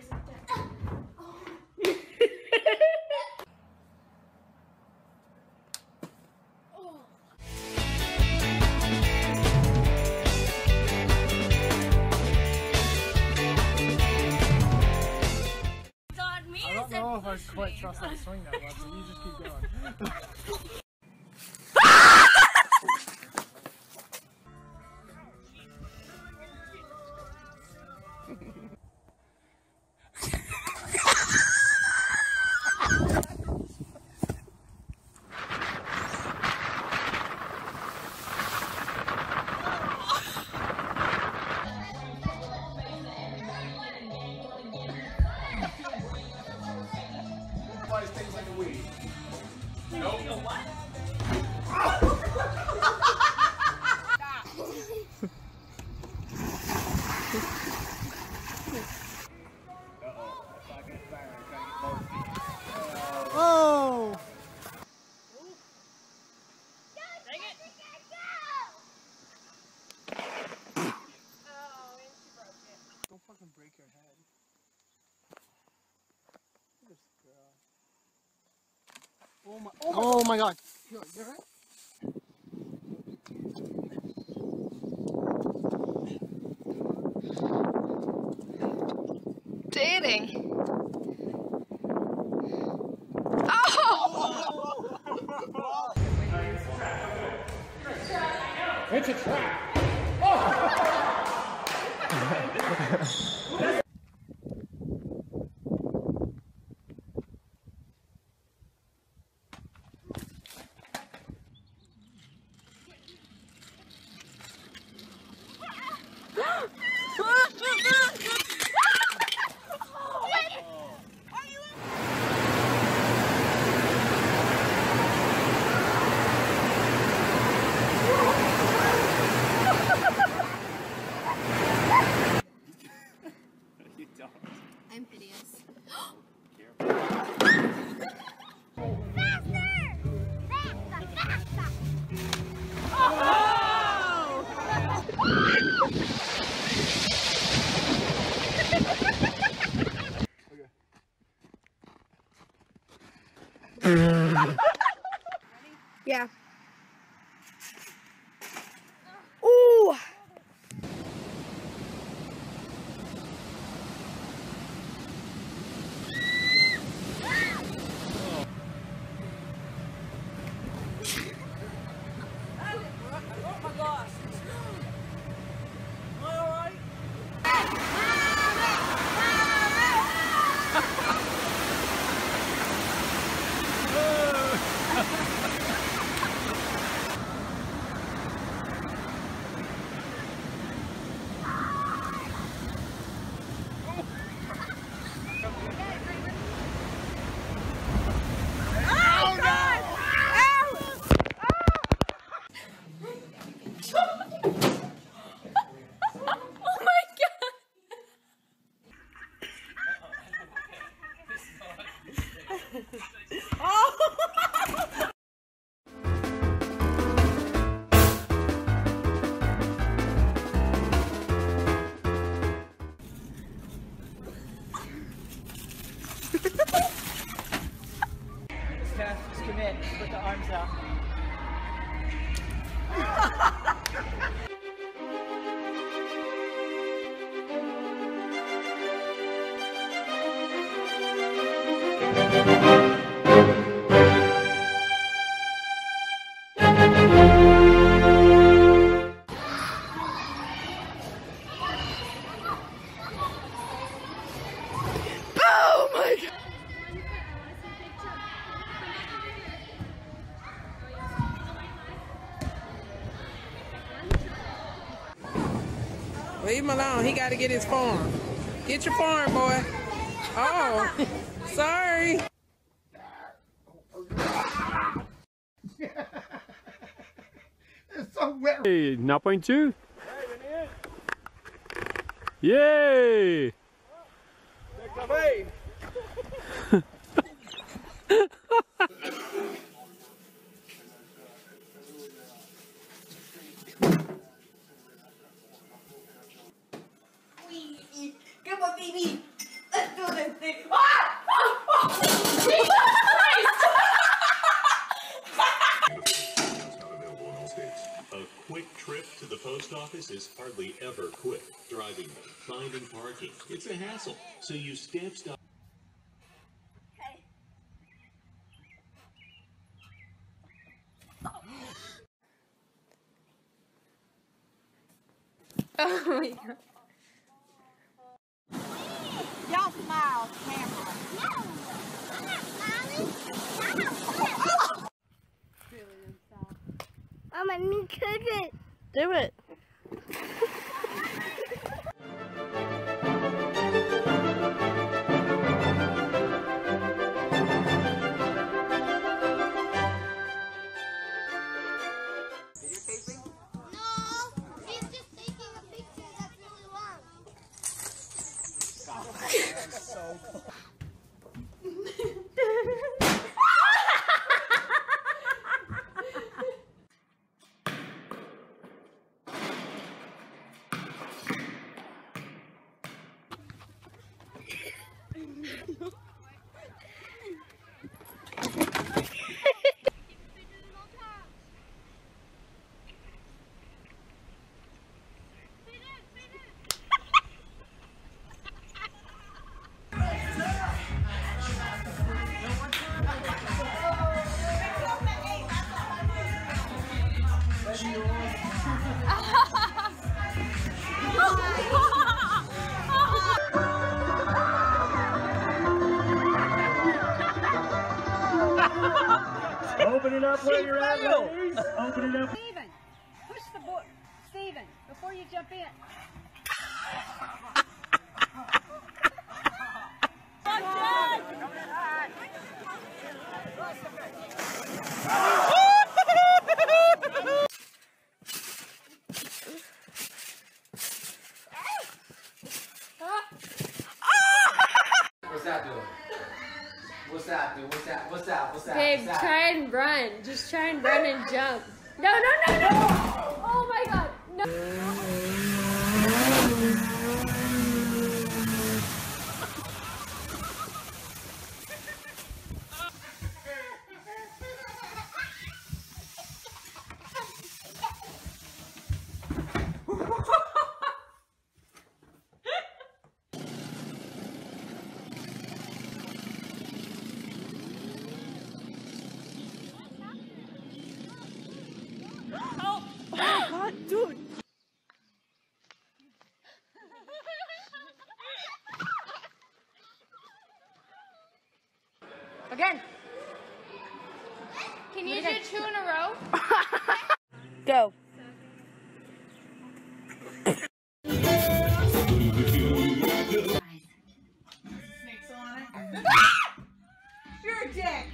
face like that. I don't know if I quite trust that swing that much, so you just keep going. Things like a weed. Nope. You know what? Oh! Dang it! Oh, and she broke it. Don't fucking break your head. This girl. Oh my god. Yo, you alright? Dating. Oh! It's a trap. Oh! I'm hideous. Yeah. Ooh. Oh my gosh. Oh! Just commit, just put the arms out. Leave him alone. He got to get his farm. Get your farm, boy. Oh, sorry. It's so wet. Hey, 9.2. Yay! Come on, baby. quick trip to the post office is hardly ever quick. Driving, finding parking, it's a hassle. So use StampStop. Hey. Oh my god. Y'all smile, camera. No, I'm not smiling. No. I'm a new kid. Do it. Open it up where you're at, ladies. Open it up. Steven, push the board. Steven, before you jump in. What's that doing? What's that, dude? What's that? What's that? What's that? Babe, try and run. Just try and run and jump. No, no, no, no! Oh my god, no! Dude! Again! Can you do two in a row? Go! Snakes on it. You're a dick!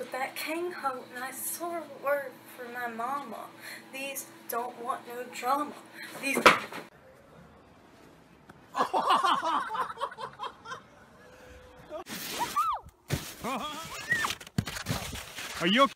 With that king hunk, and I saw a word for my mama. These don't want no drama. These. Are you okay?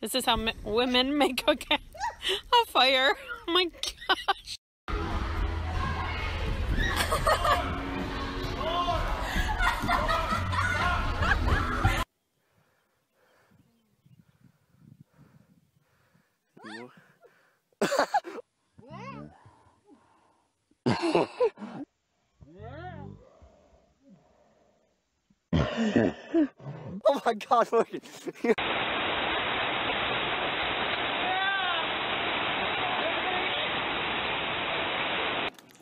This is how women make a fire. Oh my gosh. Oh my God, look at you.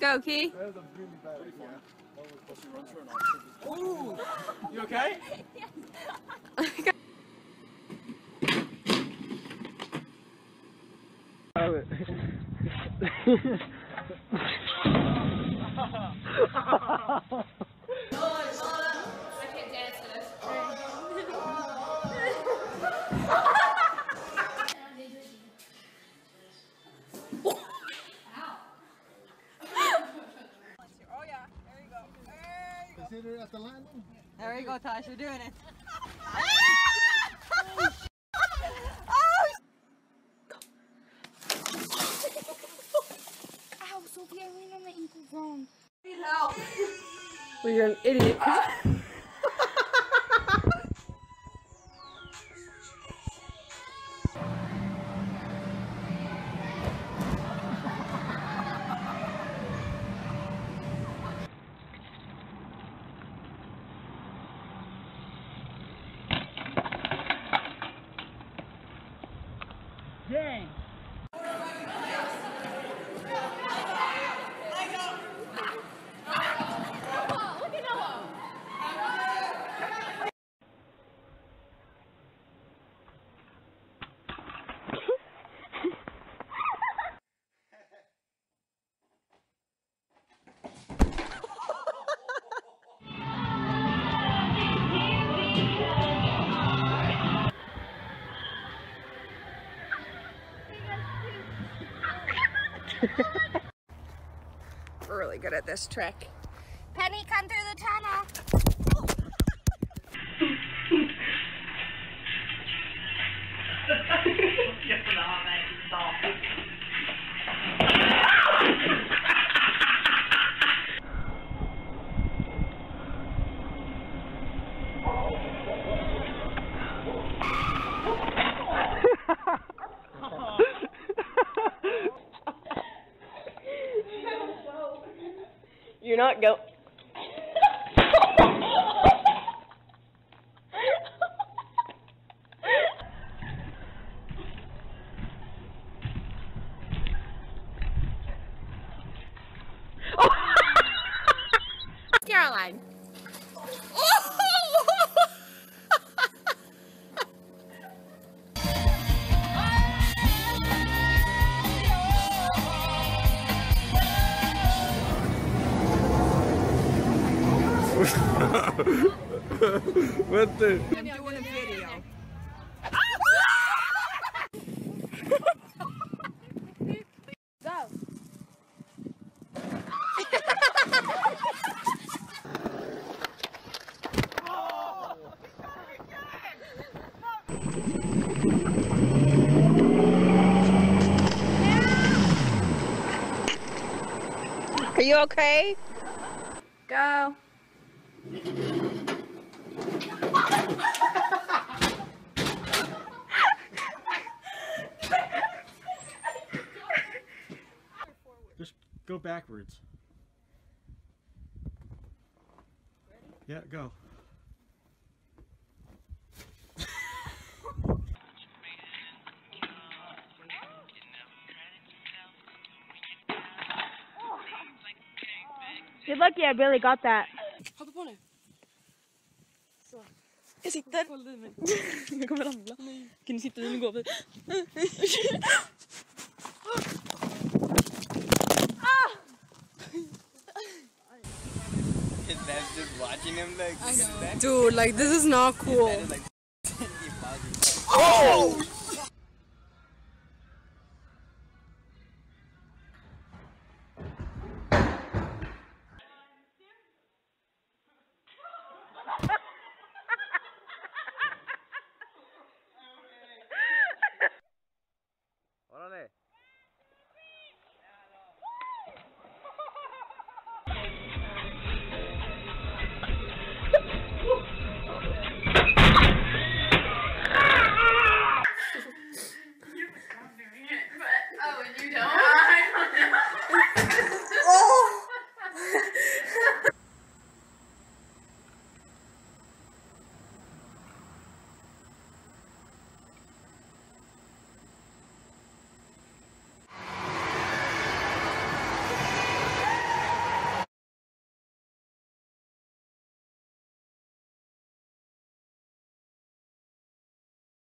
Go, Key. Ooh, you okay? Yes. At the landing. There you go, Tosh, you're doing it. Ow, Sophie, I went on the ankle wrong. Well, you're an idiot. Dang! We're really good at this trick. Penny, come through the tunnel. You're not go. Caroline. What the? I'm doing a video. Are you okay? Go. Just go backwards. Ready? Yeah, go. You're lucky I barely got that. Jag sitter. Jag kommer ramla. Kan du sitta där och gå över? Ah! and I'm like, dude, like this is not cool. Oh!